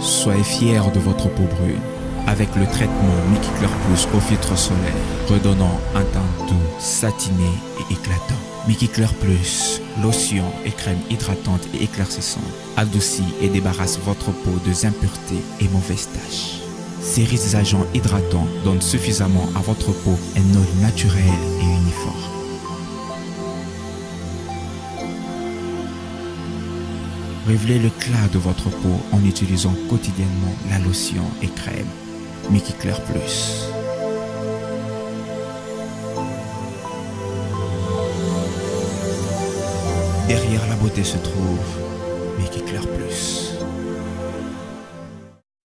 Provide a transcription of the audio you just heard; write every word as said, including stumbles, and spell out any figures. Soyez fiers de votre peau brune avec le traitement Miki Clair Plus au filtre solaire, redonnant un teint doux, satiné et éclatant. Miki Clair Plus, lotion et crème hydratante et éclaircissante, adoucit et débarrasse votre peau des impuretés et mauvaises taches. Ces riches agents hydratants donnent suffisamment à votre peau un œil naturel et uniforme. Révélez l'éclat de votre peau en utilisant quotidiennement la lotion et crème Miki Clair Plus. Derrière la beauté se trouve Miki Clair Plus.